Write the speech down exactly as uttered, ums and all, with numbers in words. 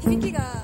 響きが